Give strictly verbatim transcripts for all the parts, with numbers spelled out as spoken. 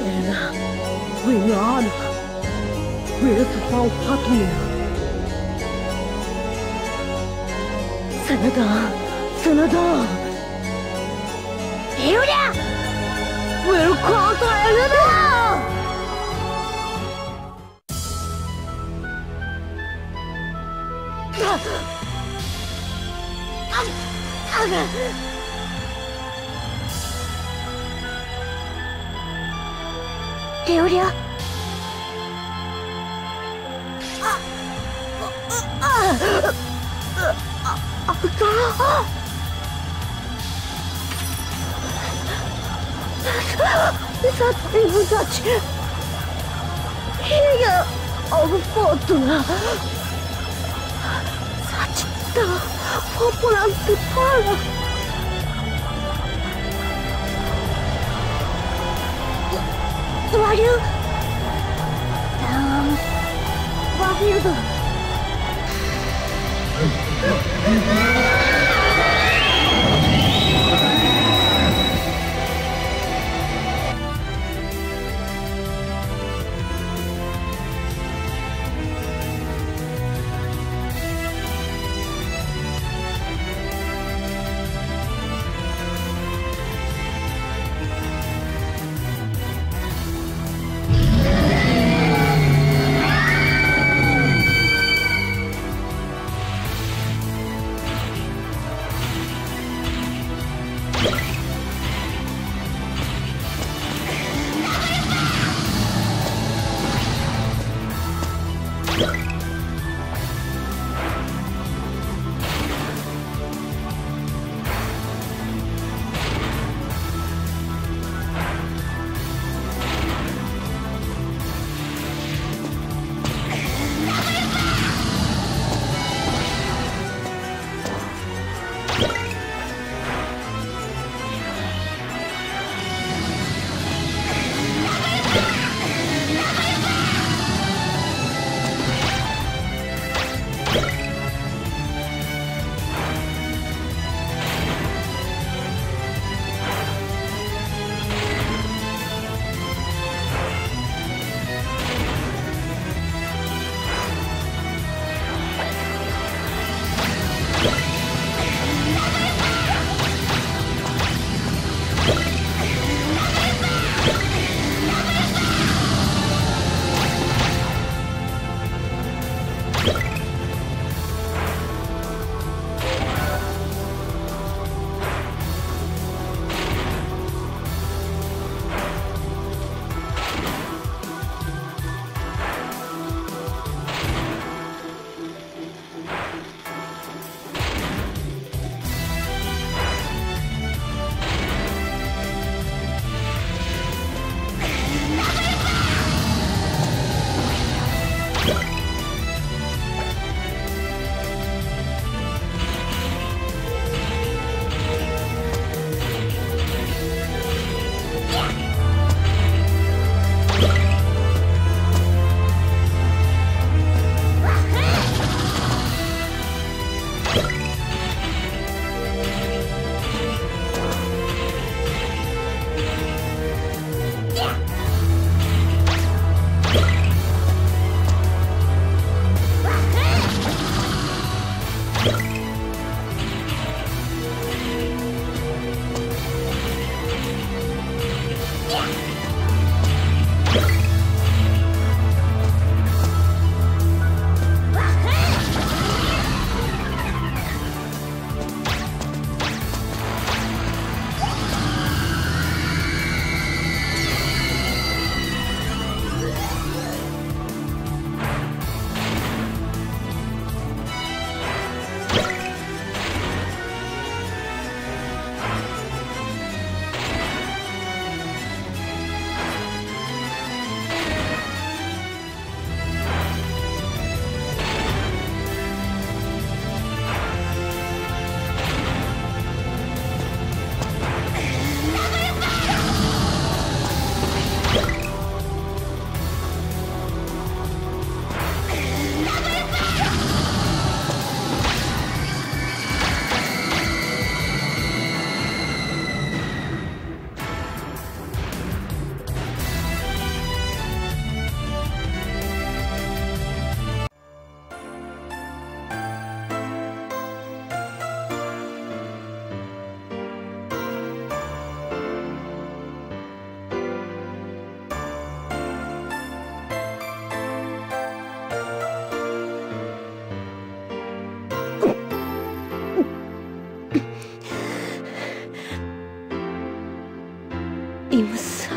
أنا وين أنا ويطلعوا بطني سندى سندى يولا ويقاطع أنا أنا レオリア、あ、あ、あ、あ、that they would touch here of Fortuna. Such the popular people. ワリューダウンワーフィールド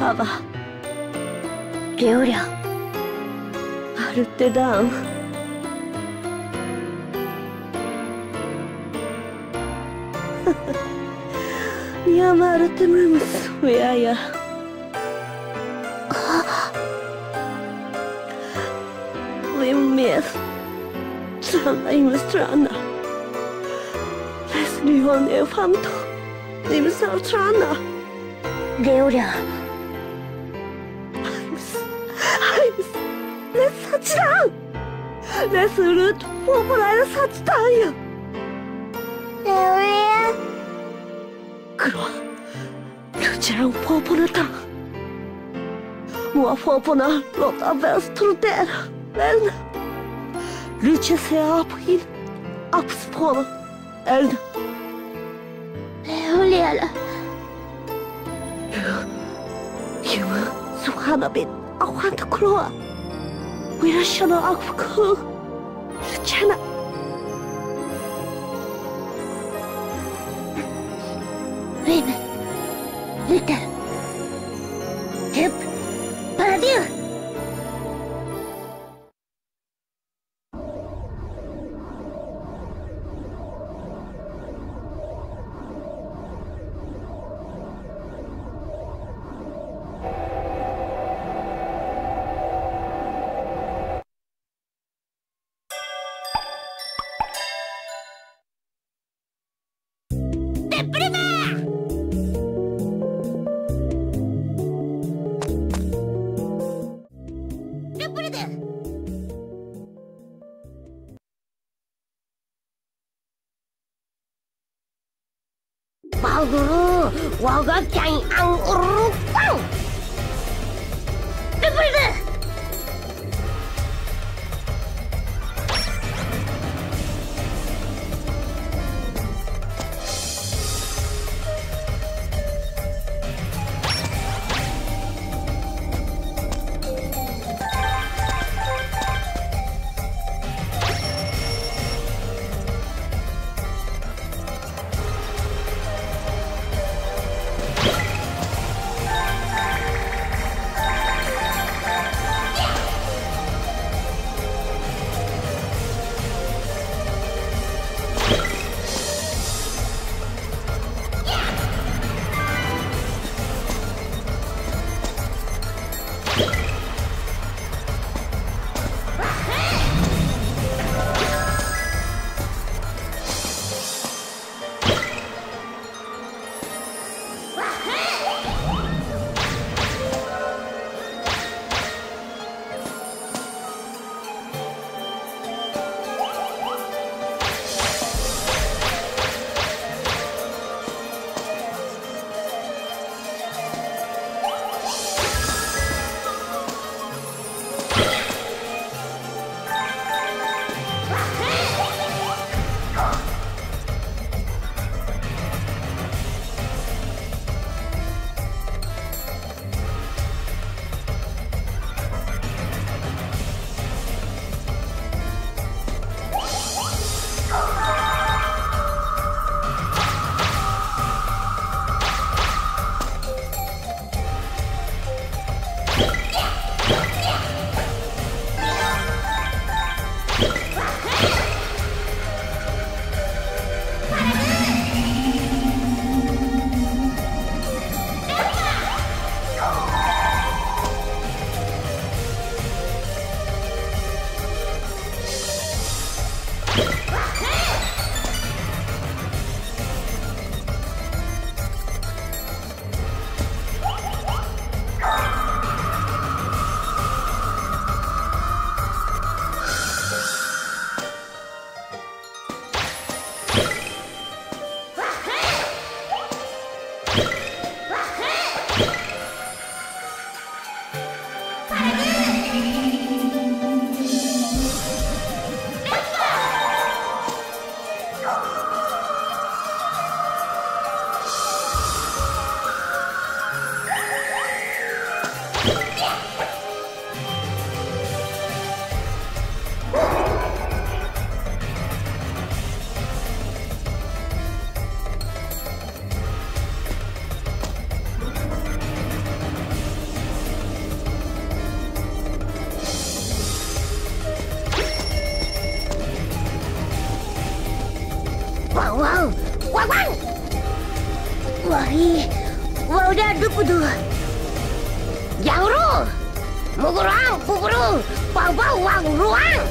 爸爸，流量アルテダウン。ニアマルテムムスウェアヤ。ウィンミス。スランダイムスランダ。レスリオネファント。ディムサルトランダ。 流量。アイムス、アイムス、レスサチダン、レスルートフォーポライルサチダンや。流量。クロア、ルチェンフォーポナタン、モアフォーポナロタベストルデラ、エルナ、ルチェセアプイン、アプスポナ、エルナ。流量了。 أنا بين أخوان تكروه ويرشنا أخوكم رجعنا ريما ليتا هب بارادير Guru, waga cai ang urutang. Double the. Mugurang, bugurung, bau-bau wang ruang.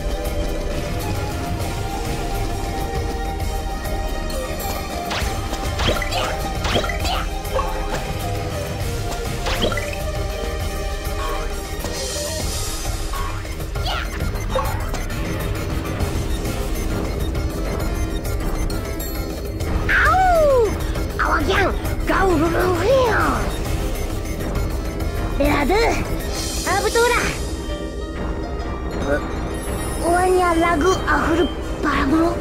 Au, awak yang kau ruruhnya. Lada. Betul dah. Wanya lagu akhir baru.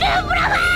Berapa?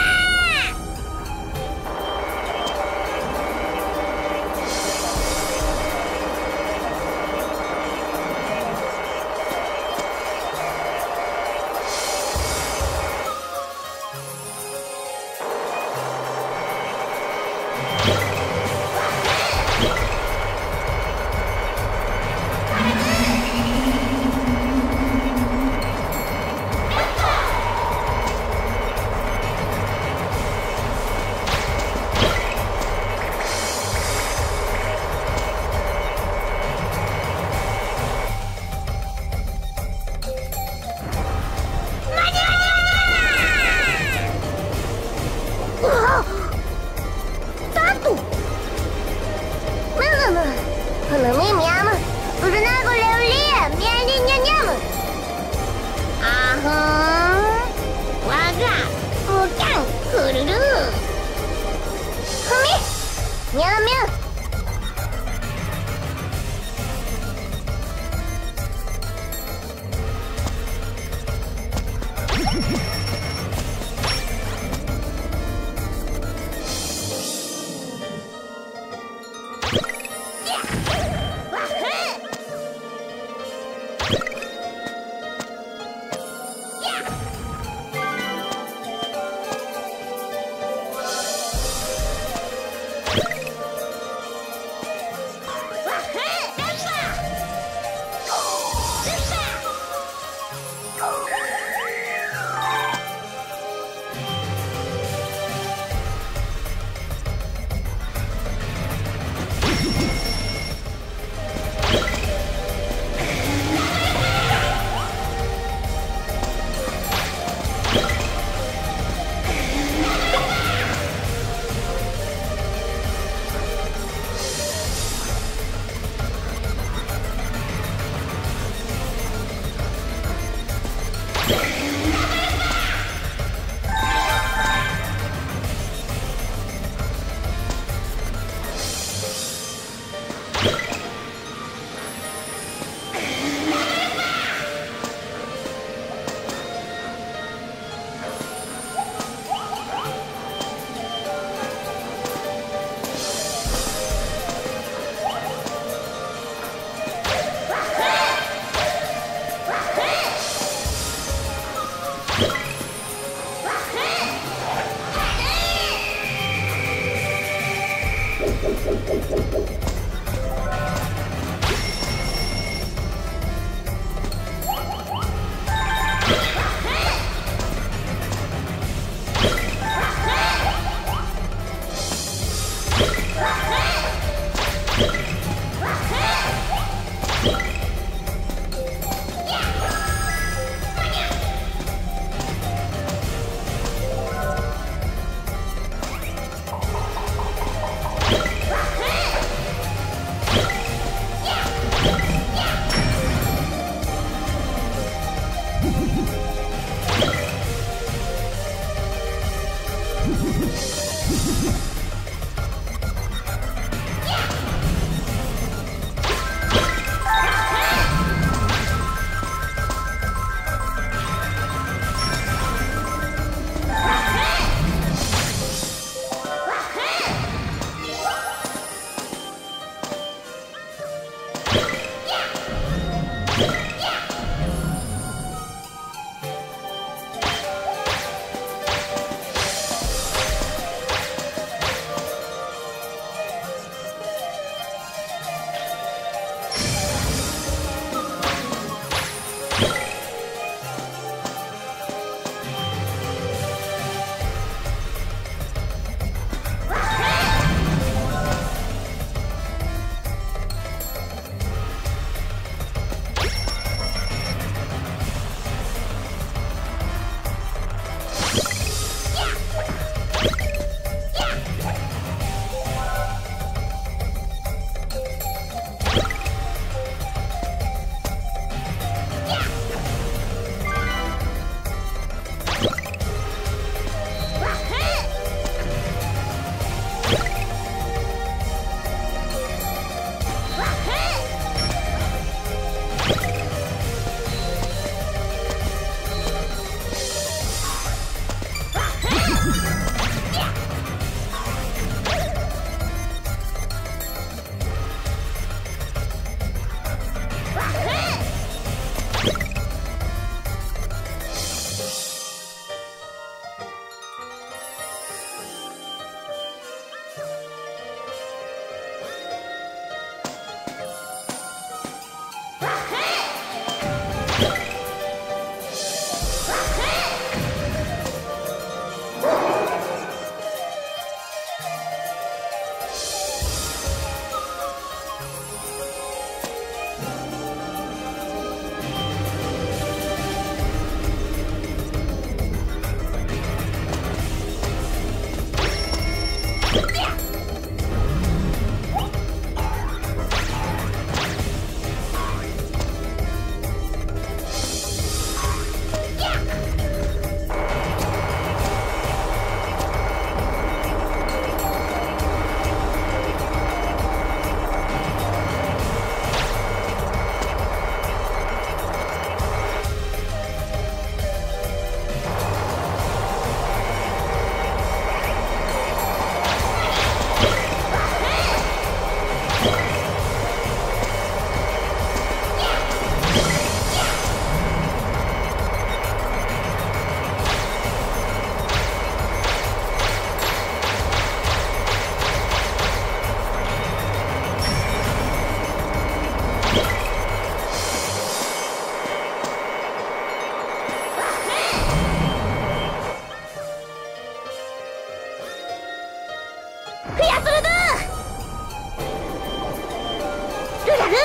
やる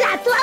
ラットア